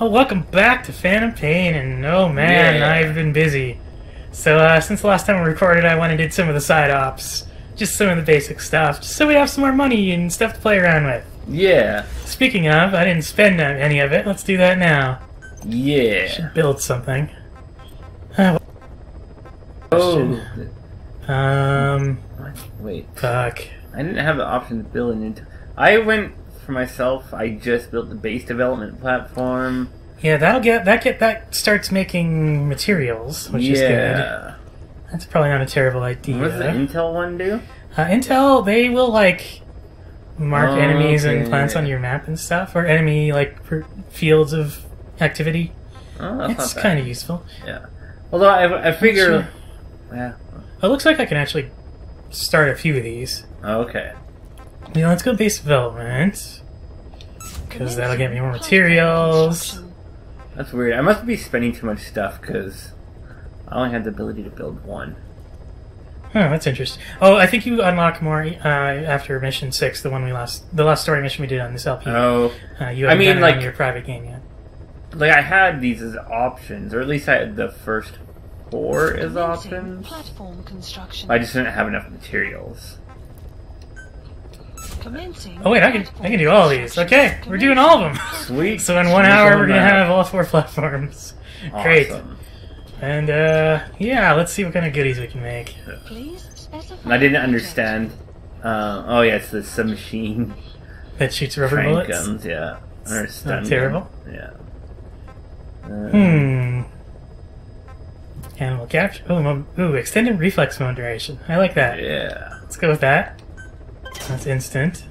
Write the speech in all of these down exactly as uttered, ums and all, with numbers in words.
Oh, welcome back to Phantom Pain, and oh man, yeah. I've been busy. So uh, since the last time we recorded, I went and did some of the side ops. Just some of the basic stuff, just so we have some more money and stuff to play around with. Yeah. Speaking of, I didn't spend any of it. Let's do that now. Yeah. Should build something. Uh, oh. Um. Wait. Fuck. I didn't have the option to build a new... T I went for myself. I just built the base development platform. Yeah, that'll get that get that starts making materials, which yeah. is good. That's probably not a terrible idea. What does the Intel one do? Uh, Intel, they will like mark oh, enemies okay. and plants on your map and stuff, or enemy like fields of activity. Oh, it's kind of useful. Yeah. Although I, I figure, sure. yeah. It looks like I can actually start a few of these. Oh, okay. Yeah, let's go base development because that'll get me more materials. That's weird. I must be spending too much stuff because I only have the ability to build one. Oh, that's interesting. Oh, I think you unlock more uh, after mission six, the one we last, the last story mission we did on this L P. Oh, uh, you haven't I mean, done it like on your private game yet. Like I had these as options, or at least I had the first four as options. Platform construction. I just didn't have enough materials. Commencing oh wait, I can I can do all these. Okay, Commencing. We're doing all of them. Sweet. So in one Sweet hour, we're gonna that. have all four platforms. Awesome. Great. And, uh, yeah, let's see what kind of goodies we can make. Please I didn't understand. Uh, oh, yeah, it's the submachine. That shoots rubber Train bullets? Guns, yeah. It's not terrible. Yeah. Uh, hmm. Animal capture. Ooh, ooh, extended reflex mode duration. I like that. Yeah. Let's go with that. That's instant.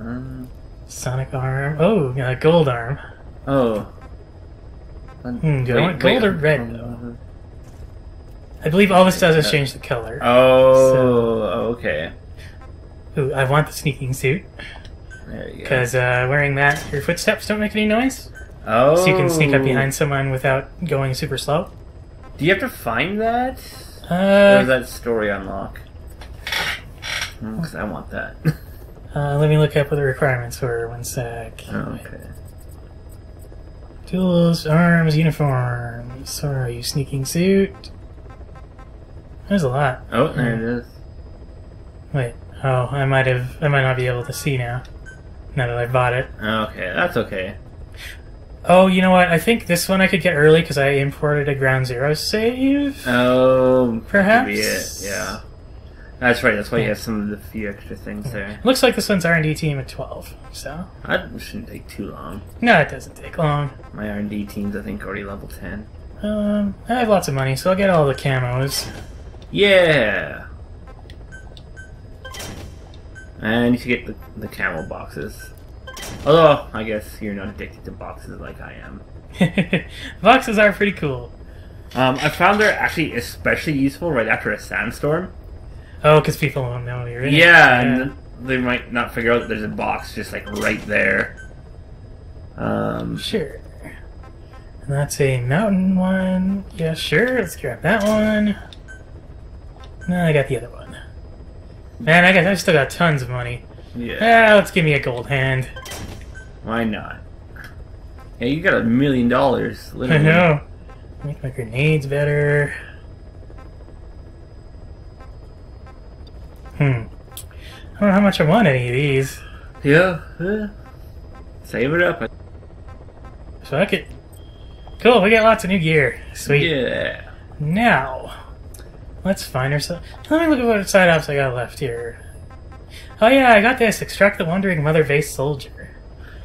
Um, Sonic arm. Oh, uh, gold arm. Oh. Hmm, do wait, I want gold wait, or red, um, though? I believe all this does is change the color. Oh, so. okay. Ooh, I want the sneaking suit. There you go. Because uh, wearing that, your footsteps don't make any noise. Oh. So you can sneak up behind someone without going super slow. Do you have to find that? Uh, or is that story unlock? Because I want that. uh, let me look up what the requirements were. One sec. Oh, okay. Tools, arms, uniforms. Sorry, you sneaking suit. There's a lot. Oh, there it is. Wait. Oh, I might have. I might not be able to see now. Now that I bought it. Okay, that's okay. Oh, you know what? I think this one I could get early because I imported a Ground Zero save. Oh, perhaps. Could be it. Yeah. That's right. That's why yeah. you have some of the few extra things yeah. there. It looks like this one's R and D team at twelve. So that shouldn't take too long. No, it doesn't take long. My R and D team's I think already level ten. Um, I have lots of money, so I'll get all the camos. Yeah! And you should get the, the camel boxes. Although, I guess you're not addicted to boxes like I am. Boxes are pretty cool. Um, I found they're actually especially useful right after a sandstorm. Oh, because people won't know you're in yeah, it. Yeah, and they might not figure out that there's a box just like right there. Um, sure. And that's a mountain one. Yeah, sure, let's grab that one. No, I got the other one. Man, I got I still got tons of money. Yeah. Ah, let's give me a gold hand. Why not? Hey, you got a million dollars, literally. I know. Make my grenades better. Hmm. I don't know how much I want any of these. Yeah. yeah. Save it up. So I could. Cool. We got lots of new gear. Sweet. Yeah. Now. Let's find ourselves. Let me look at what side ops I got left here. Oh yeah, I got this. Extract the wandering mother vase soldier.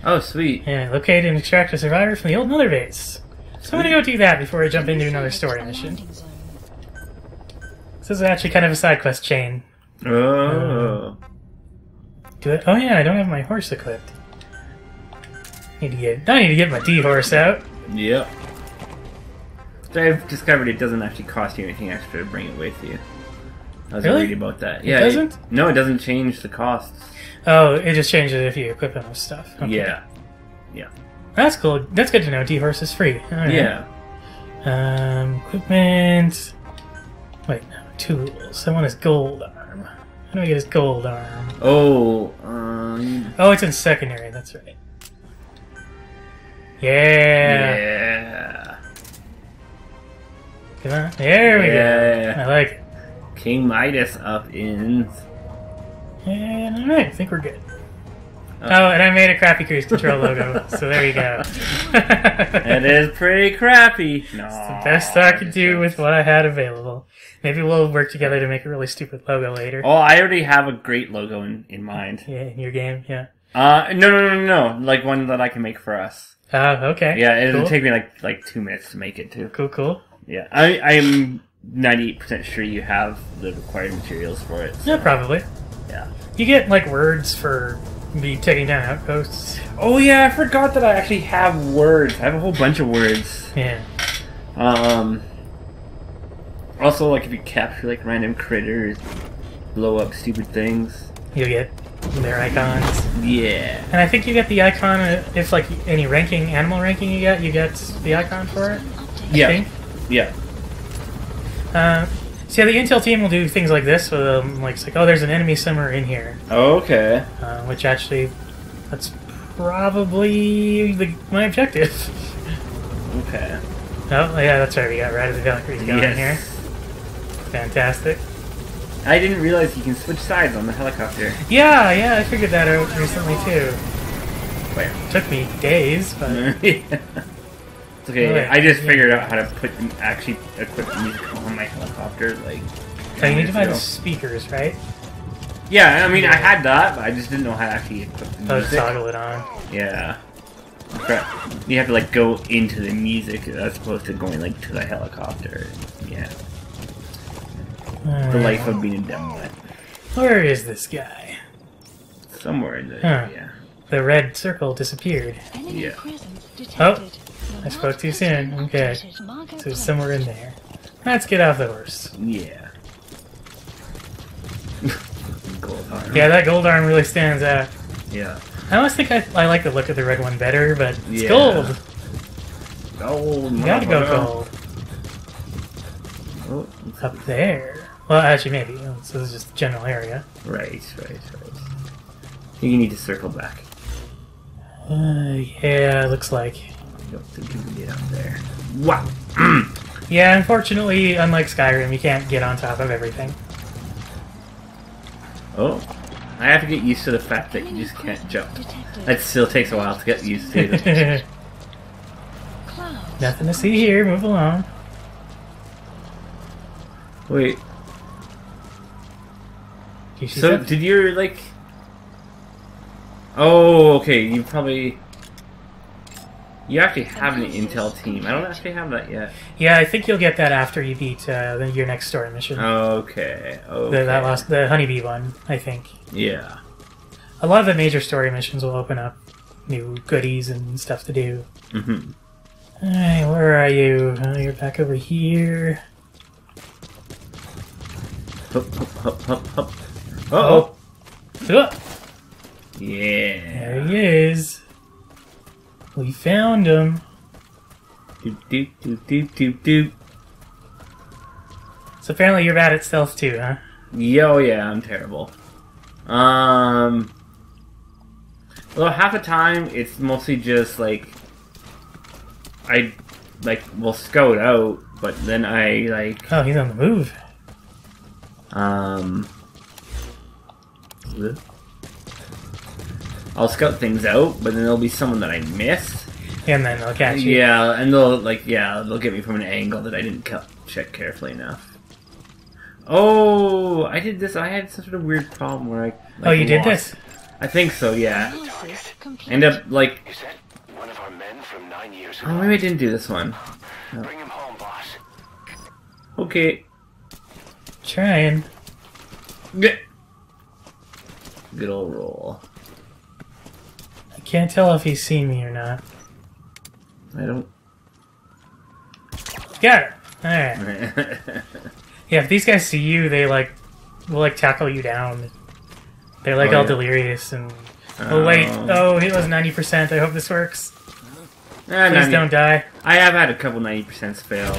Oh sweet. Yeah, locate and extract a survivor from the old mother vase. Sweet. So I'm gonna go do that before I jump into another story mission. This is actually kind of a side quest chain. Oh. Uh, do it. Oh yeah, I don't have my horse equipped. Need to get. I need to get my D-horse out. Yep. I've discovered it doesn't actually cost you anything extra to bring it with you. I was really? reading about that. Yeah, it doesn't? It, no, it doesn't change the costs. Oh, it just changes if you equip them with stuff. Okay. Yeah. Yeah. That's cool. That's good to know. D-Horse is free. All right. Yeah. Um, equipment... Wait, no. Tools. I want his gold arm. How do I get his gold arm? Oh, um... Oh, it's in secondary. That's right. Yeah! Yeah. There we yeah. go. I like it. King Midas up in. And alright, I think we're good. Okay. Oh, and I made a crappy Cruise Control logo, so there you go. It is pretty crappy. No, it's the best I could do with what I had available. Maybe we'll work together to make a really stupid logo later. Oh, I already have a great logo in, in mind. Yeah, in your game, yeah. Uh, no, no, no, no, no. Like one that I can make for us. Oh, uh, okay. Yeah, it'll cool. take me like like two minutes to make it, too. Cool, cool. Yeah, I I'm ninety-eight percent sure you have the required materials for it. So. Yeah, probably. Yeah. You get, like, words for me taking down outposts. Oh, yeah, I forgot that I actually have words. I have a whole bunch of words. Yeah. Um. Also, like, if you capture, like, random critters, blow up stupid things. You'll get their icons. Yeah. And I think you get the icon, if, like, any ranking, animal ranking you get, you get the icon for it. Yeah. I think. Yeah. Uh, so yeah, the intel team will do things like this. With, um, like, it's like, oh, there's an enemy somewhere in here. Okay. Uh, which actually, that's probably the, my objective. Okay. Oh, yeah, that's right. We got Ride of the Valkyries going yes. here. Fantastic. I didn't realize you can switch sides on the helicopter. Yeah, yeah, I figured that out recently, too. Wait. It took me days, but... yeah. Okay, oh, yeah. I just figured yeah. out how to put actually equip music on my helicopter. Like, so you need to buy the speakers, right? Yeah, I mean, yeah. I had that, but I just didn't know how to actually equip the oh, music. Oh, toggle it on. Yeah. You have to, like, go into the music as opposed to going, like, to the helicopter. Yeah. Uh, the life of being a demo. Where is this guy? Somewhere in the huh. yeah. The red circle disappeared. Yeah. Oh. I spoke too soon. Okay. So somewhere in there. Let's get off the horse. Yeah. Gold arm. Yeah, that gold arm really stands out. Yeah. I always think I, I like the look of the red one better, but it's yeah. gold. Gold. You gotta go gold. Oh, up there. Well, actually, maybe. So this is just the general area. Right, right, right. You need to circle back. Uh, yeah, looks like. I don't think you can get up there. Wow! Yeah, unfortunately, unlike Skyrim, you can't get on top of everything. Oh. I have to get used to the fact that you just can't jump. That still takes a while to get used to. Nothing to see here, move along. Wait. Did so, something? Did you, like... Oh, okay, you probably... You actually have an intel team. I don't actually have that yet. Yeah, I think you'll get that after you beat uh, the, your next story mission. Okay. Okay. The, that last, the honeybee one, I think. Yeah. A lot of the major story missions will open up new goodies and stuff to do. Mm-hmm. All right, where are you? Oh, you're back over here. Hup, hup, hup, hup, hup. Uh-oh. Uh-oh. Yeah. There he is. We found him. Doop, doop, doop, doop, doop, doop. So apparently you're bad at stealth too, huh? Yo, yeah, I'm terrible. Um, well, half the time it's mostly just like I like will scout out, but then I like. Oh, he's on the move. Um, bleh. I'll scout things out, but then there'll be someone that I miss. And then they'll catch you. Yeah, and they'll, like, yeah, they'll get me from an angle that I didn't check carefully enough. Oh, I did this. I had such a weird problem where I... Like, oh, you lost. Did this? I think so, yeah. End up, like... Is that one of our men from nine years ago? Oh, maybe I didn't do this one. Oh. Bring him home, boss. Okay. Trying. Good. Good old roll. Can't tell if he's seen me or not. I don't... Got it! Alright. Yeah, if these guys see you, they, like, will, like, tackle you down. They're, like, oh, all yeah. delirious and... Oh, oh, wait. Oh, it was ninety percent. I hope this works. Eh, Please ninety. Don't die. I have had a couple ninety percents fail,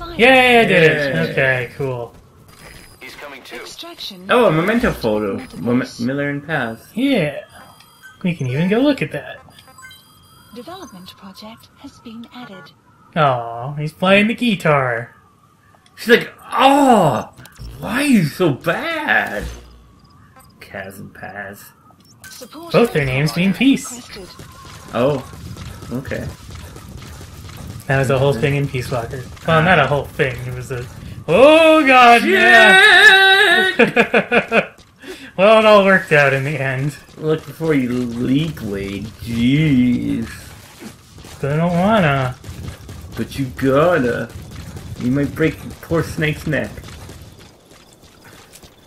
but... Yay, I did Yay. It! Okay, cool. Oh, a memento photo. Mom Miller and Paz. Yeah. We can even go look at that. Development project has been added. Aw, he's playing the guitar. She's like, oh, why are you so bad? Kaz and Paz. Both their names mean peace. Oh, okay. That was a whole thing in Peace Walker. Well, not a whole thing. It was a... Oh, God, yeah! Well, it all worked out in the end. Look before you leak, Wade. Jeez. I don't wanna. But you gotta. You might break poor Snake's neck.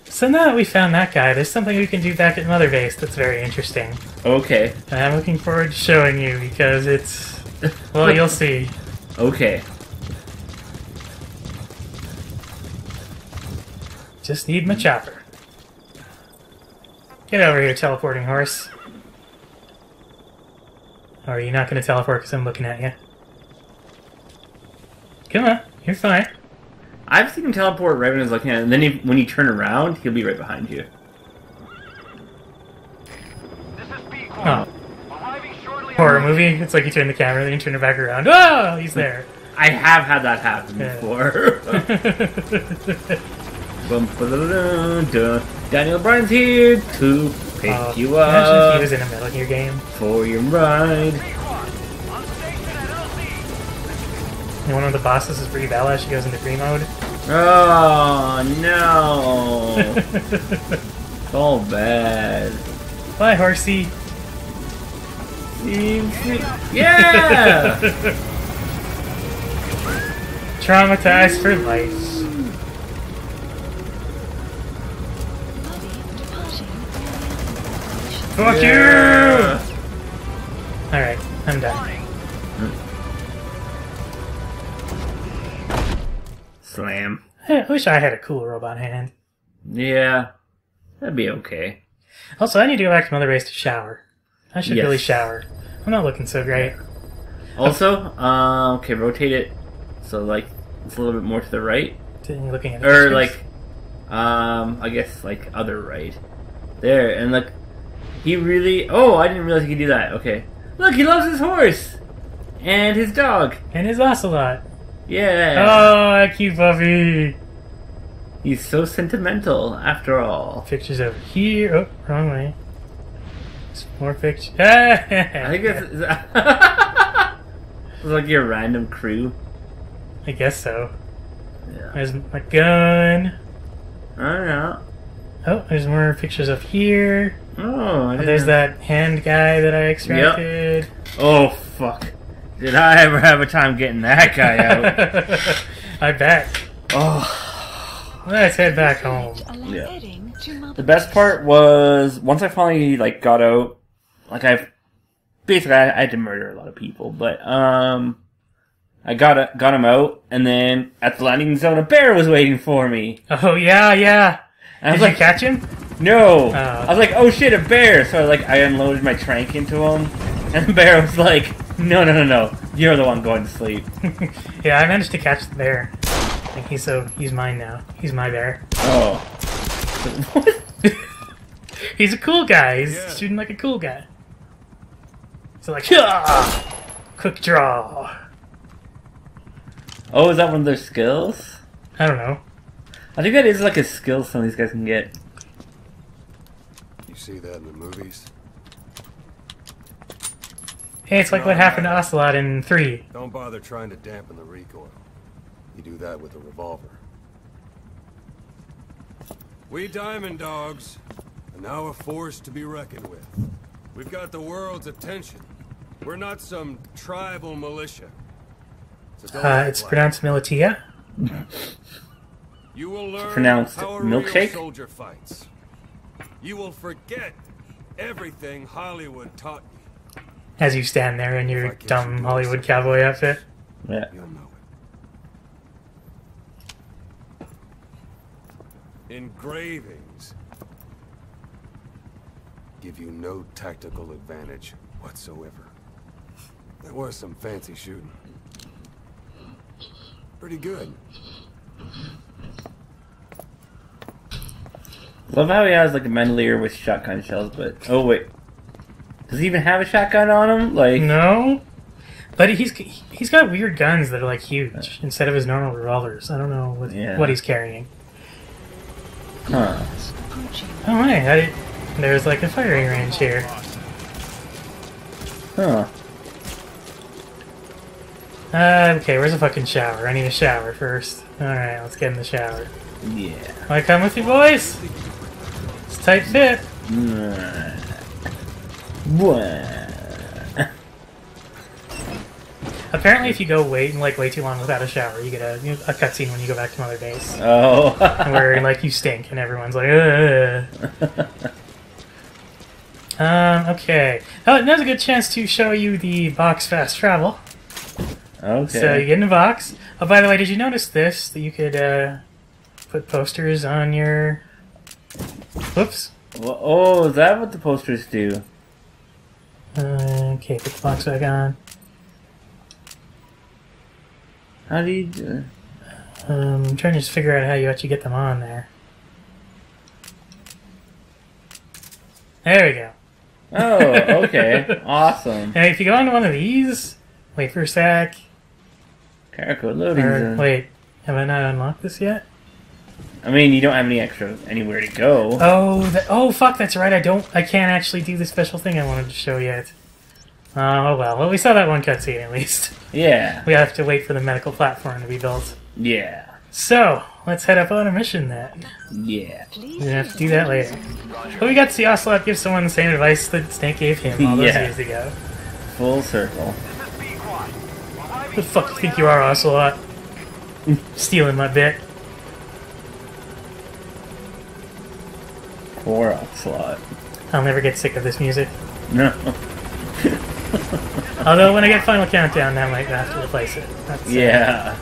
So now that we found that guy, there's something we can do back at Mother Base that's very interesting. Okay. And I'm looking forward to showing you because it's... Well, you'll see. Okay. Just need my chopper. Get over here, teleporting horse. Or are you not going to teleport because I'm looking at you? Come on, you're fine. I've seen him teleport right when he's looking at it, and then he, when you turn around, he'll be right behind you. This is B Corps. Oh. Horror movie? It's like you turn the camera, then you turn it back around. Oh, he's there. I have had that happen yeah. before. Bum, ba, da, da, da, da. Daniel Bryan's here to pick oh, you up. Imagine if he was in a Metal Gear game. For your ride. And one of the bosses is Brie Bella. She goes into free mode. Oh no! It's all bad. Bye, horsey. Yeah. Traumatized for life. Fuck yeah. you! Alright, I'm done. Slam. I wish I had a cool robot hand. Yeah, that'd be okay. Also, I need to go back to Mother Base to shower. I should yes. really shower. I'm not looking so great. Also, uh, okay, rotate it so, like, it's a little bit more to the right. You're looking at or, like, um, I guess, like, other right. There, and look. He really... Oh, I didn't realize he could do that. Okay. Look, he loves his horse! And his dog. And his Ocelot. Yeah. Oh, that cute puppy. He's so sentimental, after all. Pictures over here. Oh, wrong way. There's more pictures. I think that's... It's like your random crew. I guess so. Yeah. There's my gun. I don't know. Oh, there's more pictures up here. Oh, I oh there's that hand guy that I extracted. Yep. Oh, fuck. Did I ever have a time getting that guy out? I bet. Oh. Let's head back home. Yeah. The best part was, once I finally, like, got out, like, I've, basically, I, I had to murder a lot of people, but, um, I got, a, got him out, and then, at the landing zone, a bear was waiting for me. Oh, yeah, yeah. And I was Did like, you catch him? No. Oh. I was like, oh shit, a bear. So I like I unloaded my trank into him, and the bear was like, no, no, no, no, you're the one going to sleep. Yeah, I managed to catch the bear. Like he's so he's mine now. He's my bear. Oh. What? He's a cool guy. He's yeah. shooting like a cool guy. So like, Hyah! Quick draw. Oh, is that one of their skills? I don't know. I think that is like a skill some of these guys can get. See that in the movies. Hey, it's like no, what happened to Ocelot in three. Don't bother trying to dampen the recoil. You do that with a revolver. We Diamond Dogs are now a force to be reckoned with. We've got the world's attention. We're not some tribal militia. So uh, it's like pronounced militia. You will learn pronounced how a milkshake real soldier fights. You will forget everything Hollywood taught you. As you stand there in your dumb Hollywood cowboy outfit. Yeah. You'll know it. Engravings give you no tactical advantage whatsoever. There was some fancy shooting. Pretty good. Love how he has like a Mendelier with shotgun shells, but oh wait, does he even have a shotgun on him? Like no. But he's he's got weird guns that are like huge instead of his normal revolvers. I don't know what yeah. what he's carrying. Huh. Oh my! I, there's like a firing range here. Huh. Uh, okay, where's the fucking shower? I need a shower first. All right, let's get in the shower. Yeah. Wanna come with you boys? It's tight fit. What? Apparently, if you go wait and like way too long without a shower, you get a a cutscene when you go back to Mother Base. Oh. Where like you stink and everyone's like, ugh. Um. Okay. Oh, now's a good chance to show you the box fast travel. Okay. So you get in a box. Oh, by the way, did you notice this? That you could uh, put posters on your. Whoops. Well, oh, is that what the posters do? Uh, okay, put the box back on. How do you do it? Um, I'm trying to just figure out how you actually get them on there. There we go. Oh, okay. Awesome. Now, if you go onto one of these, wait for a sec. Character loading zone. Wait, have I not unlocked this yet? I mean, you don't have any extra anywhere to go. Oh, that, oh, fuck! That's right. I don't. I can't actually do the special thing I wanted to show yet. Oh uh, well. Well, we saw that one cutscene at least. Yeah. We have to wait for the medical platform to be built. Yeah. So let's head up on a mission then. Yeah. We're gonna have to do that later. But we got to see Ocelot give someone the same advice that Snake gave him all those yeah. years ago. Full circle. Who the fuck you think you are, Ocelot? Stealing my bit. Poor Ocelot. I'll never get sick of this music. No. Although when I get Final Countdown, that might have to replace it. That's, yeah.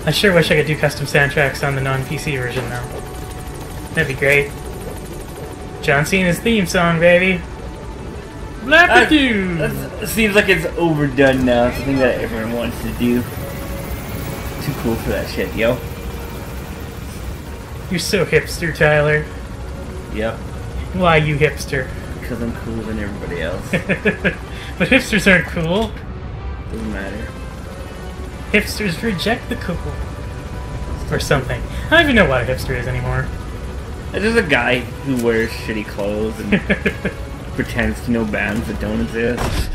Uh, I sure wish I could do custom soundtracks on the non P C version, though. That'd be great. John Cena's theme song, baby. Black-a-doo! That seems like it's overdone now. It's something that everyone wants to do. Too cool for that shit, yo. You're so hipster, Tyler. Yep. Why you hipster? Because I'm cooler than everybody else. But hipsters aren't cool. Doesn't matter. Hipsters reject the cool. Or something. I don't even know what a hipster is anymore. It's just a guy who wears shitty clothes and pretends to know bands that don't exist.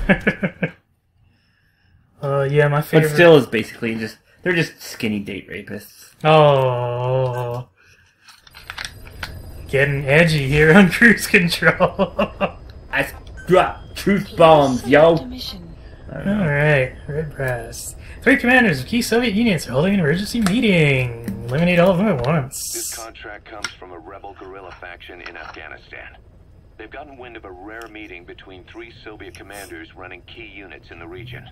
Oh, uh, yeah, my favorite. But still is basically just... They're just skinny date rapists. Oh... Getting edgy here on Cruise Control. I drop truth bombs, yo. Alright, Red Brass. Three commanders of key Soviet units are holding an emergency meeting. Eliminate all of them at once. This contract comes from a rebel guerrilla faction in Afghanistan. They've gotten wind of a rare meeting between three Soviet commanders running key units in the region.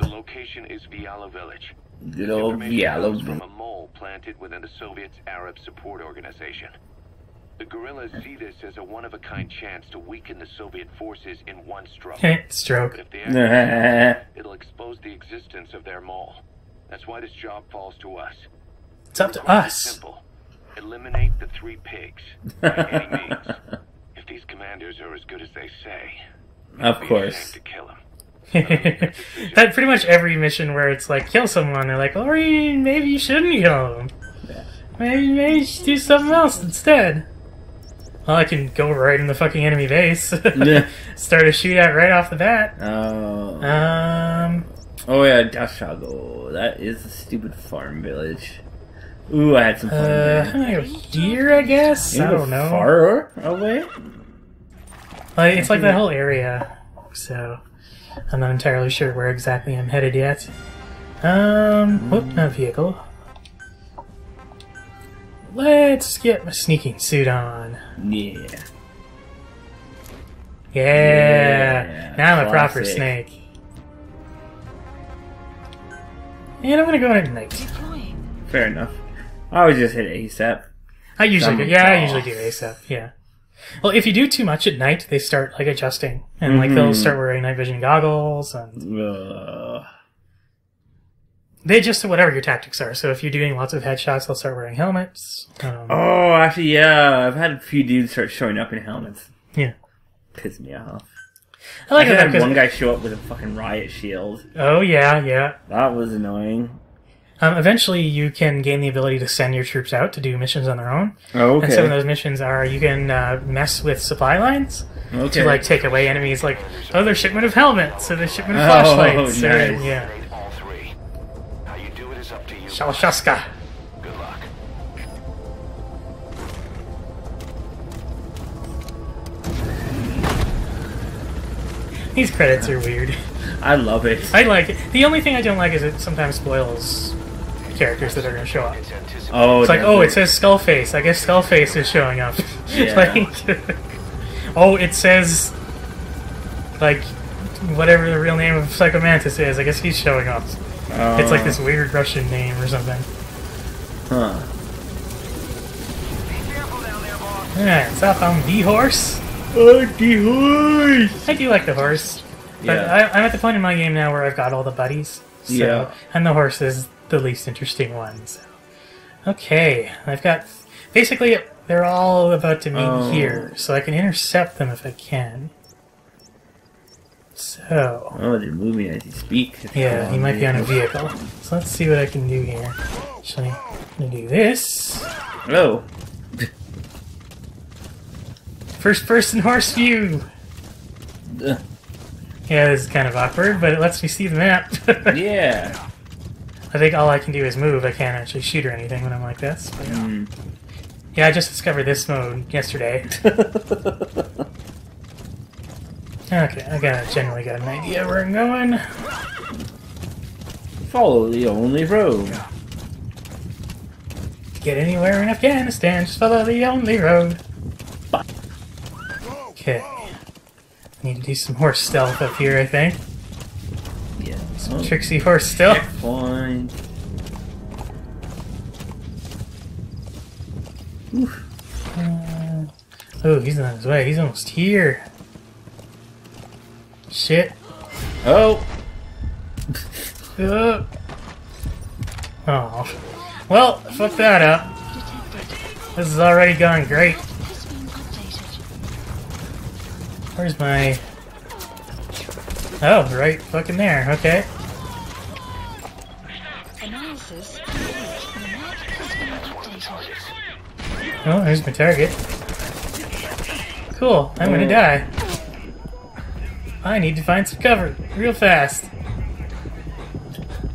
The location is Vialo Village. Good old Vialo Village. From a mole planted within the Soviets' Arab support organization. The guerrillas see this as a one-of-a-kind chance to weaken the Soviet forces in one stroke. Stroke. If they act, it'll expose the existence of their mole. That's why this job falls to us. It's up to us. Simple. Eliminate the three pigs by any means. If these commanders are as good as they say, of course, to kill them. That pretty much every mission where it's like kill someone, they're like, "Oh, maybe you shouldn't kill them. Yeah. Maybe maybe you should do something else instead." Well, I can go right in the fucking enemy base. Yeah. Start a shootout right off the bat. Oh. Um. Oh yeah, Dashago. That is a stupid farm village. Ooh, I had some fun there. Uh, I'm gonna go here, I guess? You I don't know. Far away? Like, it's like that whole area, so I'm not entirely sure where exactly I'm headed yet. Um. Whoop, no vehicle. Let's get my sneaking suit on. Yeah. Yeah. yeah now I'm a proper Snake. And I'm gonna go at night. Fair enough. I always just hit A S A P. I usually Some do. Yeah, off. I usually do A S A P. Yeah. Well, if you do too much at night, they start like adjusting, and mm-hmm. like they'll start wearing night vision goggles and. Uh. They adjust to whatever your tactics are. So if you're doing lots of headshots, they'll start wearing helmets. Um, oh, actually, yeah. I've had a few dudes start showing up in helmets. Yeah. Pissed me off. I, like I had one guy show up with a fucking riot shield. Oh, yeah, yeah. That was annoying. Um, eventually, you can gain the ability to send your troops out to do missions on their own. Oh, okay. And some of those missions are, you can uh, mess with supply lines okay. to, like, take away enemies, like, oh, their shipment of helmets, or their shipment of oh, flashlights. Oh, nice. Or, yeah. Shalashaska. Good luck. These credits are weird. I love it. I like it. The only thing I don't like is it sometimes spoils characters that are going to show up. Oh, it's definitely. Like, oh, it says Skull Face. I guess Skull Face is showing up. Yeah. Like, oh, it says, like, whatever the real name of Psychomantis is. I guess he's showing up. Uh, it's like this weird Russian name or something. Huh. Yeah, it's up on D-horse. Oh, D-horse! I do like the horse. But yeah. I, I'm at the point in my game now where I've got all the buddies. So, yeah. And the horse is the least interesting one. So. Okay, I've got... Basically, they're all about to meet oh. here, so I can intercept them if I can. So... Oh, they're moving as you speak. That's yeah, he might vehicle. be on a vehicle. So let's see what I can do here. Actually, I'm going to do this. Hello. First person horse view! Ugh. Yeah, this is kind of awkward, but it lets me see the map. Yeah. I think all I can do is move. I can't actually shoot or anything when I'm like this. But, mm. Yeah, I just discovered this mode yesterday. Okay, I got generally got an idea where I'm going. Follow the only road. To get anywhere in Afghanistan, just follow the only road. Bye. Okay. Need to do some horse stealth up here, I think. Yeah. Some oh. tricksy horse stealth. Fine. Uh, oh, he's on his way. He's almost here. Shit. Oh. uh. Oh. Well, fuck that up. This is already going great. Where's my... Oh, right fucking there, okay. Oh, there's my target. Cool, I'm gonna die. I need to find some cover, real fast.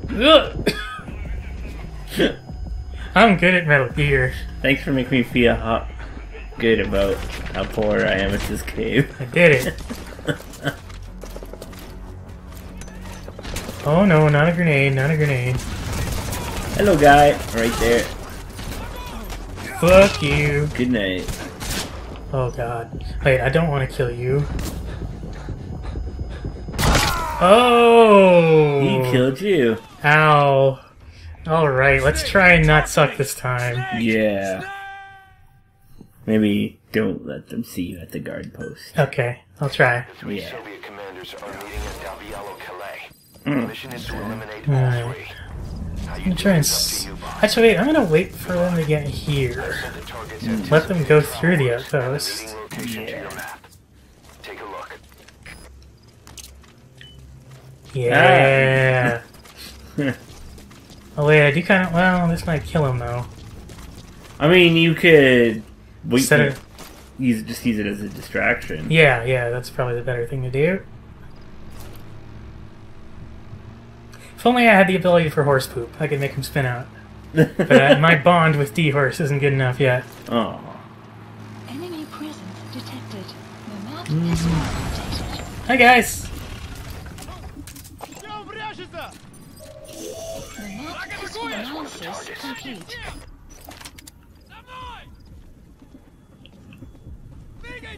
Ugh. I'm good at Metal Gear. Thanks for making me feel hot. Good about how poor I am at this game. I did it. Oh no, not a grenade, not a grenade. Hello, guy. Right there. Fuck you. Good night. Oh god. Wait, I don't want to kill you. Oh! He killed you. Ow. Alright, let's try and not suck this time. Yeah. Maybe don't let them see you at the guard post. Okay, I'll try. The three yeah. Soviet commanders are meeting at Vialo Village. The mission is to eliminate all three. I'm gonna try and s actually wait, I'm gonna wait for them to get here. Mm. Let them go through the outpost. Yeah. Take a look. Yeah. Oh wait, I do kind of well. This might kill him though. I mean, you could. We can use, just use it as a distraction. Yeah, yeah, that's probably the better thing to do. If only I had the ability for horse poop, I could make him spin out. But uh, my bond with D-horse isn't good enough yet. Oh. Enemy presence detected. The map is updated. Hi guys. The map analysis complete.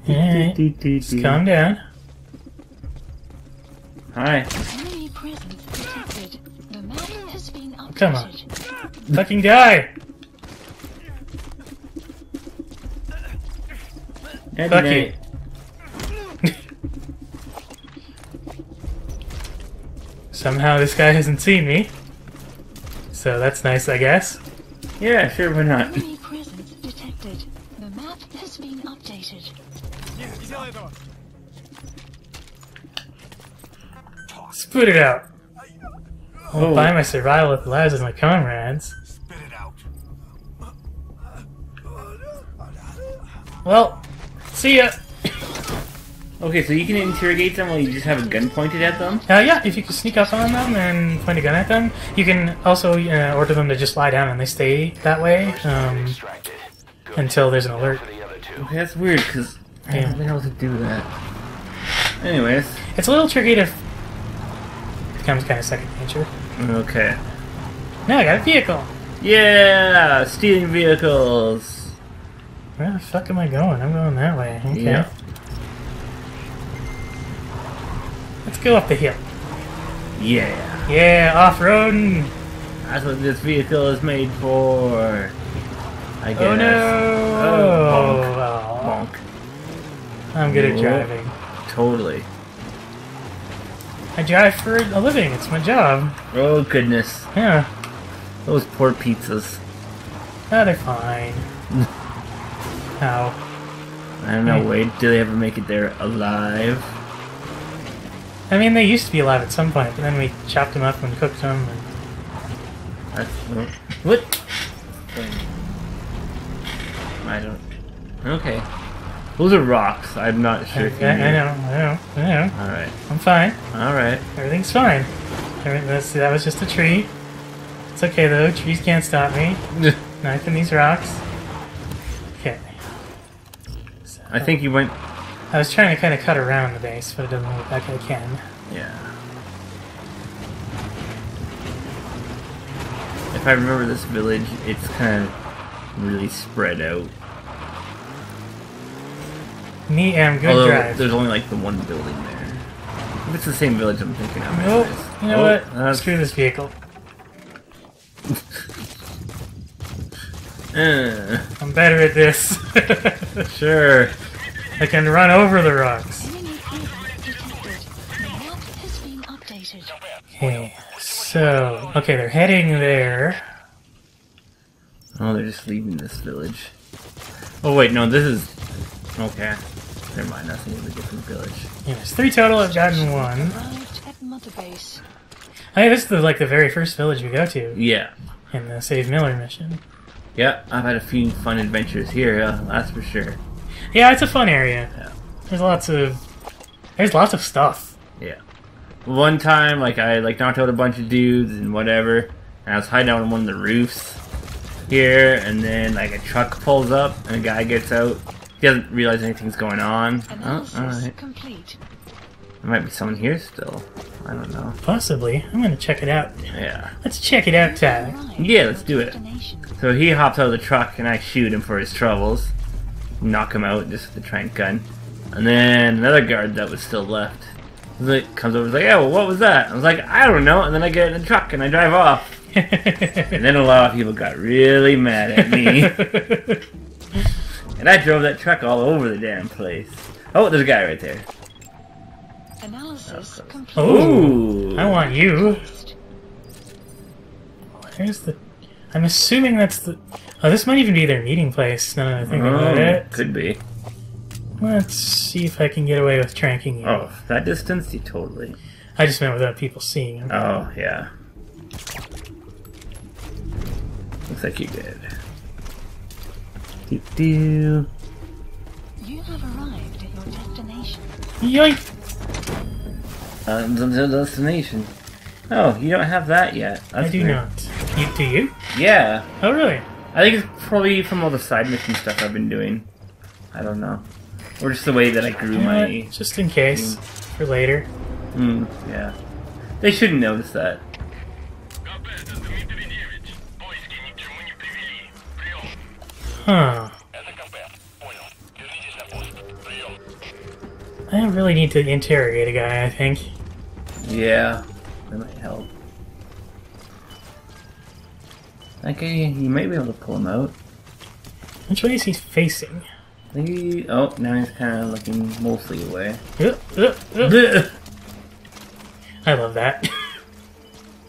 Alright, just calm down. Hi. Come on. Fucking die! Fuck you. Somehow this guy hasn't seen me. So that's nice, I guess. Yeah, sure, why not? Spit it out. I'll buy my survival with the lives of my comrades. Spit it out. Well, see ya. Okay, so you can interrogate them while you just have a gun pointed at them? Uh, yeah, if you can sneak up on them and point a gun at them. You can also uh, order them to just lie down and they stay that way um, until there's an alert. Okay, that's weird, because I don't know how to do that. Anyways. It's a little tricky if it becomes kind of second nature. Okay. Now I got a vehicle! Yeah! Stealing vehicles! Where the fuck am I going? I'm going that way. Okay. Yeah. Let's go up the hill. Yeah. Yeah, off-roading! That's what this vehicle is made for. I guess. Oh no! Oh, bonk. Bonk. I'm good at driving. Totally. I drive for a living. It's my job. Oh goodness. Yeah. Those poor pizzas. Oh, they're fine. Ow. I don't know, I... wait, do they ever make it there alive? I mean, they used to be alive at some point, but then we chopped them up and cooked them. And... That's... What? What? I don't... Okay. Those are rocks. I'm not sure. I, if you I, I know. I know. I know. Alright. I'm fine. Alright. Everything's fine. Everything, that's, that was just a tree. It's okay, though. Trees can't stop me. Knife in these rocks. Okay. So, I think you went... I was trying to kind of cut around the base, but it doesn't look like I can. Yeah. If I remember this village, it's kind of... really spread out. Me am good. Although, drive. There's only like the one building there. If it's the same village I'm thinking of. Nope. Anyways. You know oh, what? That's... Screw this vehicle. uh. I'm better at this. Sure. I can run over the rocks. Okay. So, okay, they're heading there. Oh, they're just leaving this village. Oh wait, no, this is... Okay. Never mind, that's a little different village. Yeah, there's three total, I've gotten one. I think this is like the very first village we go to. Yeah. In the Save Miller mission. Yeah, I've had a few fun adventures here, uh, that's for sure. Yeah, it's a fun area. Yeah. There's lots of... There's lots of stuff. Yeah. One time, like, I like knocked out a bunch of dudes and whatever, and I was hiding out on one of the roofs. Here and then, like a truck pulls up and a guy gets out. He doesn't realize anything's going on. Oh, all right. Complete. There might be someone here still. I don't know. Possibly. I'm gonna check it out. Yeah. Let's check it out, Tyler. Yeah, let's do it. So he hops out of the truck and I shoot him for his troubles, knock him out just with the tranq gun, and then another guard that was still left comes over and is like, "Yeah, well, what was that?" I was like, "I don't know," and then I get in the truck and I drive off. And then a lot of people got really mad at me. And I drove that truck all over the damn place. Oh, there's a guy right there. Analysis complete. Ooh, I want you. Where's the... I'm assuming that's the... Oh, this might even be their meeting place, now that I think oh, about it. Could be. Let's see if I can get away with tranking you. Oh, that distance? You totally... I just meant without people seeing him. Oh, yeah. Looks like you did. Doo-doo. You have arrived at your destination. Yoink! Um, the destination. Oh, you don't have that yet. That's I do weird. Not. You, do you? Yeah. Oh, really? I think it's probably from all the side mission stuff I've been doing. I don't know. Or just the way that I grew my... You know, just in case. Mm. For later. Hmm, yeah. They shouldn't notice that. Huh. I don't really need to interrogate a guy, I think. Yeah, that might help. Okay, you might be able to pull him out. Which way is he facing? He, oh, now he's kind of looking mostly away. Uh, uh, uh. I love that.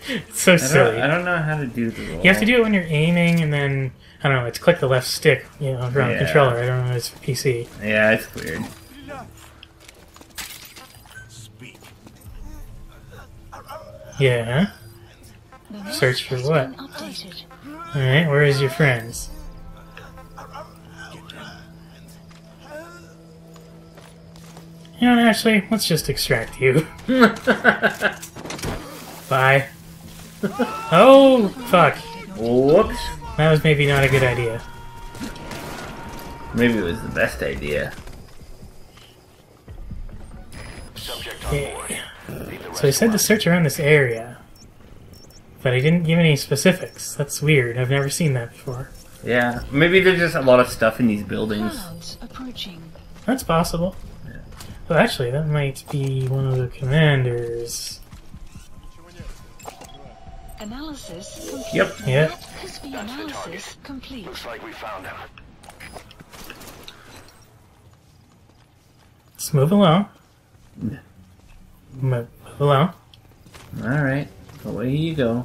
It's so I silly. I don't know how to do the roll. You have to do it when you're aiming, and then... I don't know, it's click the left stick, you know, around yeah. the controller. I don't know if it's for P C. Yeah, it's weird. Speak. Yeah. Search for what? Alright, where is your friends? You know, Ashley, let's just extract you. Bye. Oh, fuck. Whoops. That was maybe not a good idea. Maybe it was the best idea. Yeah. So I said to search around this area, but I didn't give any specifics. That's weird. I've never seen that before. Yeah, maybe there's just a lot of stuff in these buildings. That's possible. Yeah. Well, actually, that might be one of the commanders. Analysis complete. Yep. Yep. That could be analysis complete. Looks like we found him. Let's move along. Move along. Alright. Away you go.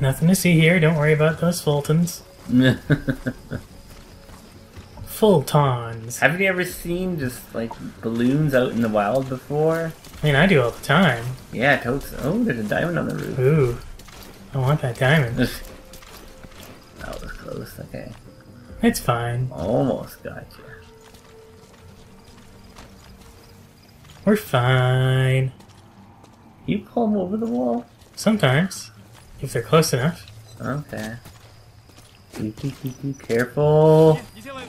Nothing to see here. Don't worry about those Fultons. Fultons. Have you ever seen just, like, balloons out in the wild before? I mean, I do all the time. Yeah, totes. Oh, there's a diamond on the roof. Ooh. I want that diamond. That was close. Okay. It's fine. Almost got you. We're fine. You pull them over the wall? Sometimes. If they're close enough. Okay. Be, be, be, be careful. The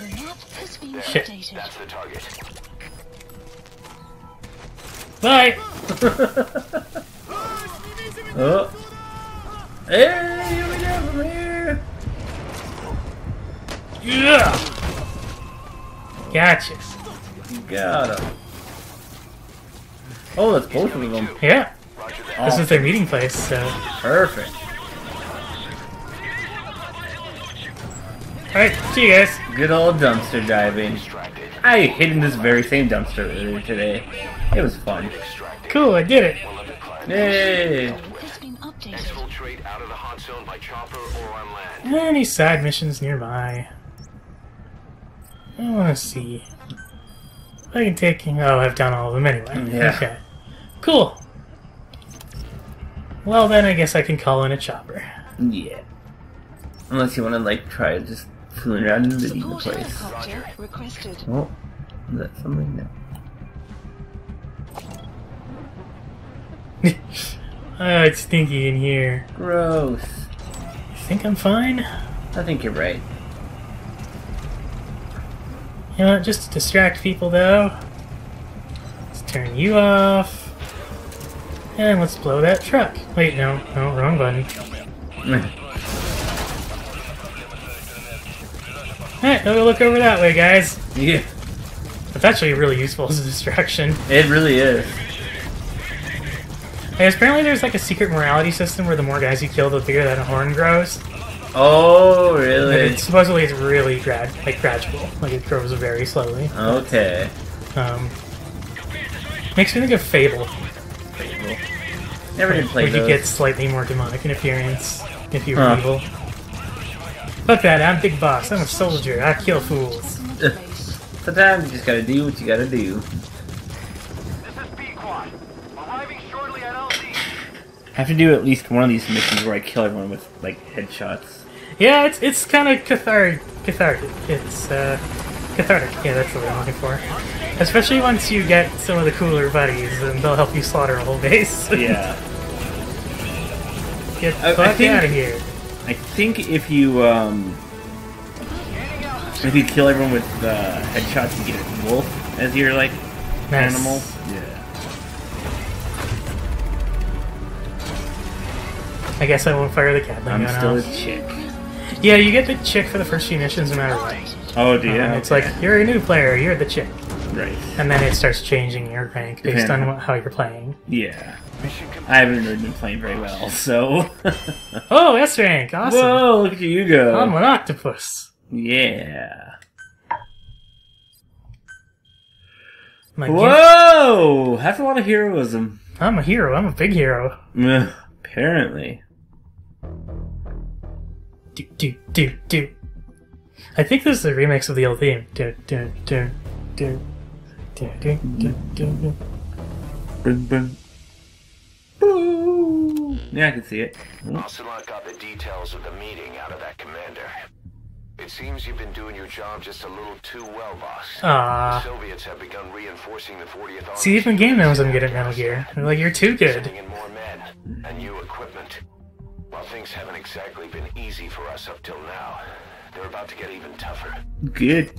map has been updated. That's the target. Bye! Oh. Hey, here we go from here! Yeah! Gotcha. You got him. Oh, that's both of them. Yeah. Oh. This is their meeting place, so. Perfect. Alright, see you guys. Good old dumpster diving. I hid in this very same dumpster earlier today. It was fun. Cool, I did it. Yay. Any side missions nearby? I want to see. I can take. Oh, I've done all of them anyway. Yeah. Okay. Cool. Well, then I guess I can call in a chopper. Yeah. Unless you want to, like, try just fooling around and leave the place. Oh, is that something now? Oh, it's stinky in here. Gross. You think I'm fine? I think you're right. You know, just to distract people, though. Let's turn you off. And let's blow that truck. Wait, no. No, wrong button. Alright, now we look over that way, guys. Yeah. That's actually really useful as a distraction. It really is. I guess apparently there's like a secret morality system where the more guys you kill, the bigger that horn grows. Oh, really? It's, supposedly it's really grad, like gradual. Like, it grows very slowly. Okay. Um, makes me think of Fable. Fable. Never did play those. Where you get slightly more demonic in appearance if you were evil. Fuck that, I'm Big Boss. I'm a soldier. I kill fools. Sometimes you just gotta do what you gotta do. I have to do at least one of these missions where I kill everyone with, like, headshots. Yeah, it's it's kind of cathartic. Cathartic. It's uh, cathartic. Yeah, that's what I'm looking for. Especially once you get some of the cooler buddies, and they'll help you slaughter a whole base. Yeah. Get the fuck out of here. I think if you um, if you kill everyone with uh, headshots, you get a wolf as your like nice. Animal. Yeah. I guess I won't fire the cat. I'm still off. A chick. Yeah, you get the chick for the first few missions no matter what. Oh, do you? Um, it's okay. Like, you're a new player, you're the chick. Right. And then it starts changing your rank based yeah. on what, how you're playing. Yeah. I haven't really been playing very well, so... Oh, S rank! Awesome! Whoa, look at you go! I'm an octopus! Yeah. Like, whoa! That's a lot of heroism. I'm a hero, I'm a big hero. Apparently. Do, do, do, do. I think this is a remix of the old theme. Do, do, do, do. Yeah, I can see it. Ocelot got the details of the meeting out of that commander. It seems you've been doing your job just a little too well, boss. Ah. The Soviets have begun reinforcing the fortieth Army. See, even game knows I'm good at Metal Gear. They're like, you're too good. Sending in more men and new equipment. While things haven't exactly been easy for us up till now, they're about to get even tougher. Good.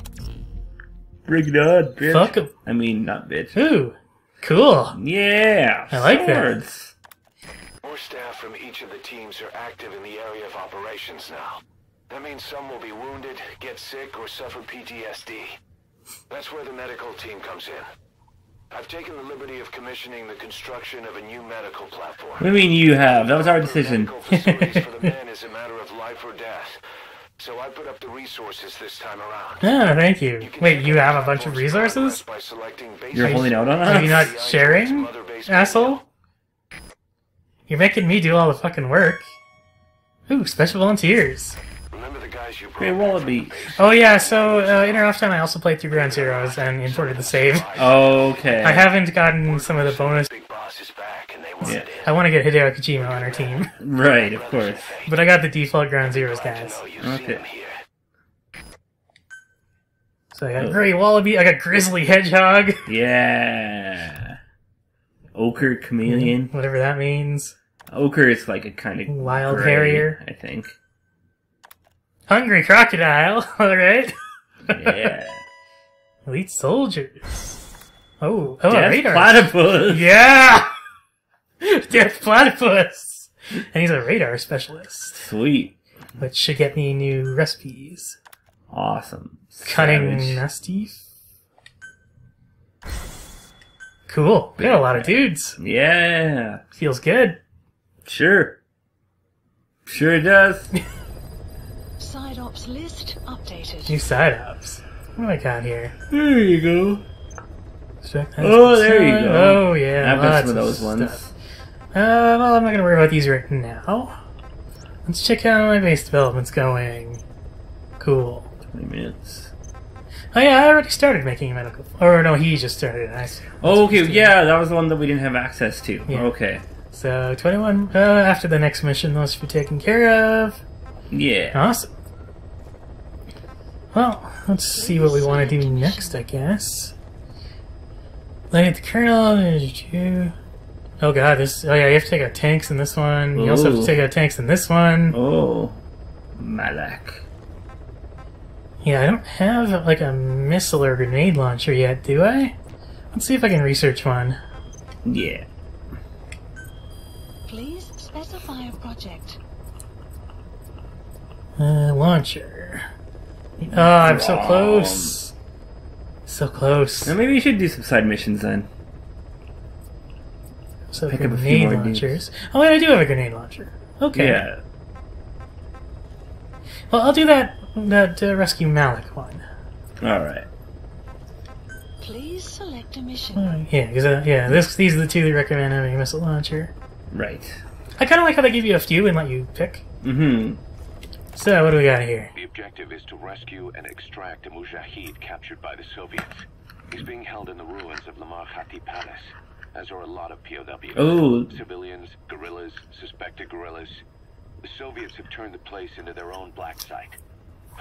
Bring it on, bitch. Fuck 'em. I mean, not bitch. Ooh, cool. Yeah. I like swords. That. More staff from each of the teams are active in the area of operations now. That means some will be wounded, get sick, or suffer P T S D. That's where the medical team comes in. I've taken the liberty of commissioning the construction of a new medical platform. What do you mean you have? That was our decision. Facilities for the men is a matter of life or death. So I put up the resources this time around. Oh, thank you. you Wait, you have a bunch of resources? By You're holding out on us? Are you not sharing, asshole? You're making me do all the fucking work. Ooh, special volunteers. Hey, Wallaby. Oh yeah, so uh, in our off time I also played through Ground Zeroes and imported the save. Okay. I haven't gotten some of the bonus. Big Boss is back and they want yeah. it in. I want to get Hideo Kojima on our team. Right, of course. But I got the default Ground Zeroes guys. Okay. So I got oh. Gray Wallaby, I got Grizzly Hedgehog. Yeah. Ochre Chameleon. Mm-hmm. Whatever that means. Ochre is like a kind of wild gray, harrier, I think. Hungry crocodile, alright. Yeah. Elite soldiers. Oh, oh, Death a radar. Platypus. Yeah! Death platypus! And he's a radar specialist. Sweet. Which should get me new recipes. Awesome. Cunning Mastiff. Cool. We got a lot of dudes. Yeah. Feels good. Sure. Sure it does. Side ops list updated. New side ops. What do I got here? There you go. Oh, there you go. Oh, yeah. I've got some of those ones. Stuff. Uh, well, I'm not going to worry about these right now. Let's check out how my base development's going. Cool. twenty minutes. Oh, yeah, I already started making a medical. Or, no, he just started. I oh, okay. Yeah, that was the one that we didn't have access to. Yeah. Okay. So, twenty-one. Uh, after the next mission, those should be taken care of. Yeah. Awesome. Well, let's see what we want to do next, I guess. Look at the colonel. Oh god, this. Oh yeah, you have to take out tanks in this one. You Ooh. also have to take out tanks in this one. Oh, Malak. Yeah, I don't have like a missile or grenade launcher yet, do I? Let's see if I can research one. Yeah. Please specify a project. Uh, launcher. Oh, I'm so close. So close. Now maybe you should do some side missions then. So pick up a few more launchers. Oh wait, I do have a grenade launcher. Okay. Yeah. Well, I'll do that. That uh, rescue Malik one. All right. Please select a mission. Uh, yeah, because uh, yeah, this these are the two they recommend having a missile launcher. Right. I kind of like how they give you a few and let you pick. Mm-hmm. So, what do we got here? The objective is to rescue and extract a Mujahid captured by the Soviets. He's being held in the ruins of Lamar Khati Palace, as are a lot of P O Ws. Oh. Civilians, guerrillas, suspected guerrillas. The Soviets have turned the place into their own black site.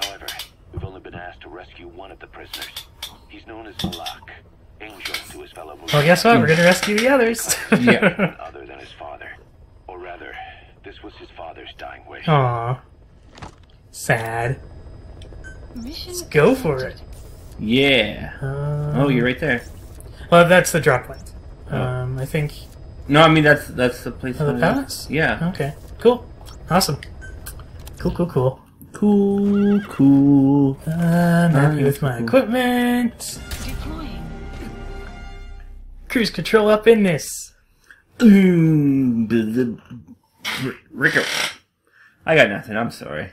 However, we've only been asked to rescue one of the prisoners. He's known as Luck, angel to his fellow Mujahid. Well, guess what? We're going to rescue the others. Yeah. Other than his father. Or rather, this was his father's dying wish. Aww. Sad. Let's go for it. Yeah. Um, oh, you're right there. Well, that's the drop point. Oh. Um, I think. No, I mean that's that's the place. Oh, the palace. Yeah. Okay. Cool. Awesome. Cool. Cool. Cool. Cool. Cool. Uh, I'm happy with my equipment. Deploying. Cruise control up in this. Ooh, the Rico. I got nothing, I'm sorry.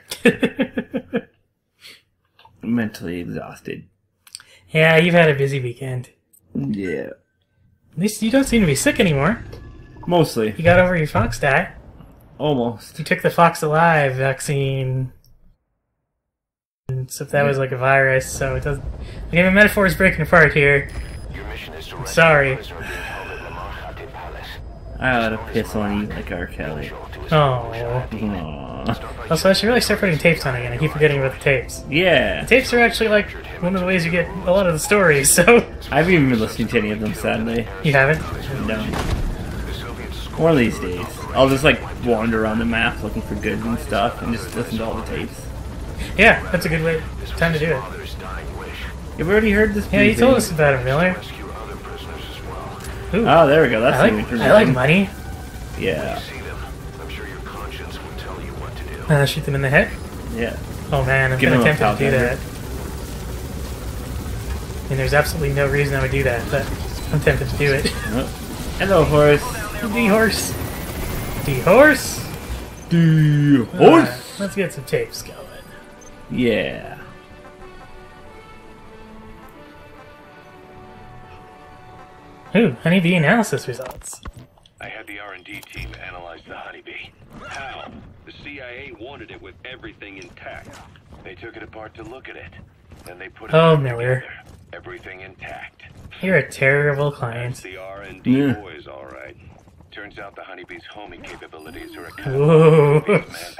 Mentally exhausted. Yeah, you've had a busy weekend. Yeah. At least you don't seem to be sick anymore. Mostly. You got over your fox die. Almost. You took the Fox Alive vaccine. And so that yeah. was like a virus, so it doesn't... Okay, my metaphor is breaking apart here. Your mission is to Sorry. I ought to piss on you like R. Kelly. Oh. Aww. Also, I should really start putting tapes on again. I keep forgetting about the tapes. Yeah. The tapes are actually like one of the ways you get a lot of the stories, so. I haven't even been listening to any of them, sadly. You haven't? No. One of these days. I'll just like wander around the map looking for goods and stuff and just listen to all the tapes. Yeah, that's a good way. Time to do it. You've already heard this. Yeah, you told us about it, Miller. Ooh. Oh, there we go. That's I like, I like money. Yeah. Uh, shoot them in the head? Yeah. Oh man, I'm going to attempt to do that. And there's absolutely no reason I would do that, but I'm tempted to do it. Nope. Hello, horse. D-horse. D-horse? D-horse? Uh, let's get some tapes going. Yeah. Ooh, honeybee analysis results. I had the R and D team analyze the honeybee. How? The C I A wanted it with everything intact. They took it apart to look at it. Then they put it oh, Miller. Everything intact. You're a terrible client. The R and D yeah. boys, all right. Turns out the honeybee's homing capabilities are a combination of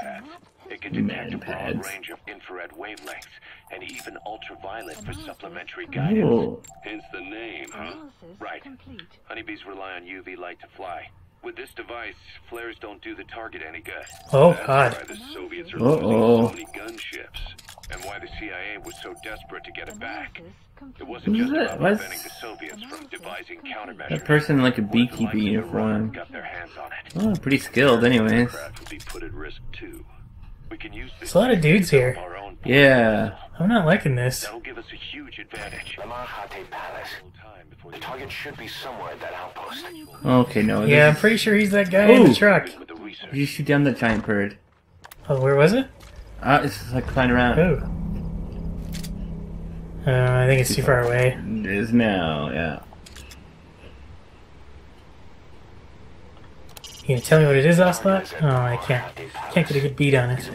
It can detect a broad range of infrared wavelengths and even ultraviolet for supplementary guidance. Whoa. Hence the name, huh? Right. Honeybees rely on U V light to fly. With this device, flares don't do the target any good. Oh, God. That's why the Soviets are losing so many gunships, and why the C I A was so desperate to get it back. It wasn't just about preventing the Soviets from devising countermeasures. That person in like a beekeeper uniform got their hands on it. Oh, pretty skilled, anyways. There's a lot of dudes here. Yeah. I'm not liking this. That'll give us a huge advantage. Lamar Khati Palace. The target should be somewhere at that outpost. Okay, no. Yeah, I'm pretty sure he's that guy Ooh. in the truck. You shoot down the giant bird. Oh, where was it? Ah, uh, it's just like flying around. Oh. Uh, I think it's, it's too far, far away. It is now, yeah. You gonna tell me what it is, Ocelot? Oh, I can't. Can't get a good beat on it.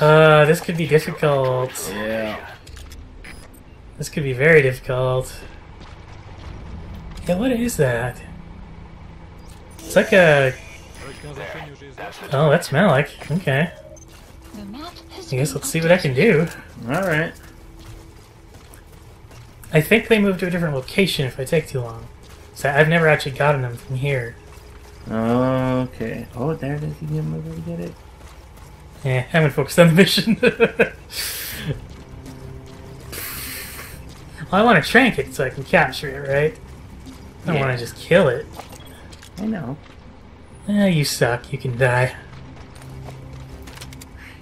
Uh, this could be difficult. Yeah. This could be very difficult. Yeah, what is that? It's like a... Oh, that's Malik. Okay. I guess let's see what I can do. Alright. I think they moved to a different location if I take too long. So I've never actually gotten them from here. Okay. Oh, there it is. You didn't move to get it. Yeah, I haven't focused on the mission. Well, I want to trank it so I can capture it, right? I don't yeah. want to just kill it. I know. Eh, you suck. You can die.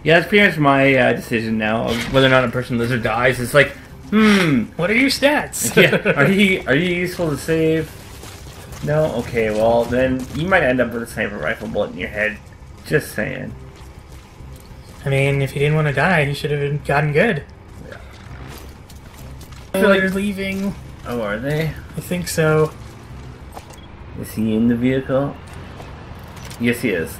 Yeah, that's pretty much my uh, decision now of whether or not a person lives or dies. It's like, hmm. What are your stats? Yeah. Are you are you useful to save? No? Okay, well, then you might end up with a sniper rifle bullet in your head. Just saying. I mean, if he didn't want to die, he should have gotten good. Yeah. I feel like they're leaving. Oh, are they? I think so. Is he in the vehicle? Yes, he is.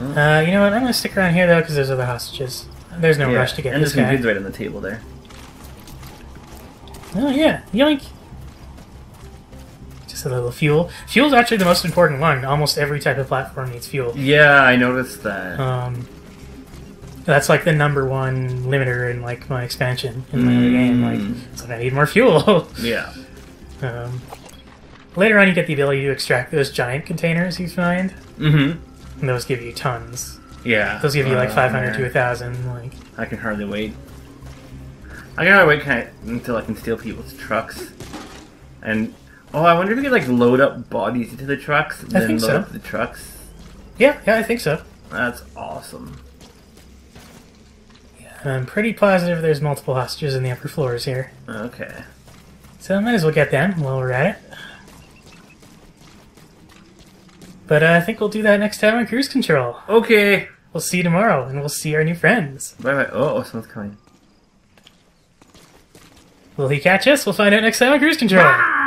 Uh, you know what? I'm gonna stick around here, though, because there's other hostages. There's no yeah. rush to get and this guy. And there's some goods right on the table there. Oh yeah, yoink! Just a little fuel. Fuel's actually the most important one. Almost every type of platform needs fuel. Yeah, I noticed that. Um, that's like the number one limiter in like my expansion in my mm. other game. Like, it's like I need more fuel. Yeah. Um, later on, you get the ability to extract those giant containers you find. Mm-hmm. And those give you tons. Yeah. Those give you like uh, five hundred to a thousand. Like, I can hardly wait. I gotta wait kind of until I can steal people's trucks. And, oh, I wonder if we could, like, load up bodies into the trucks and I then load so. up the trucks. Yeah, yeah, I think so. That's awesome. Yeah, I'm pretty positive there's multiple hostages in the upper floors here. Okay. So I might as well get them while we're at it. But uh, I think we'll do that next time on Cruise Control. Okay. We'll see you tomorrow, and we'll see our new friends. Bye-bye. Oh, someone's coming. Will he catch us? We'll find out next time on Cruise Control. Ah!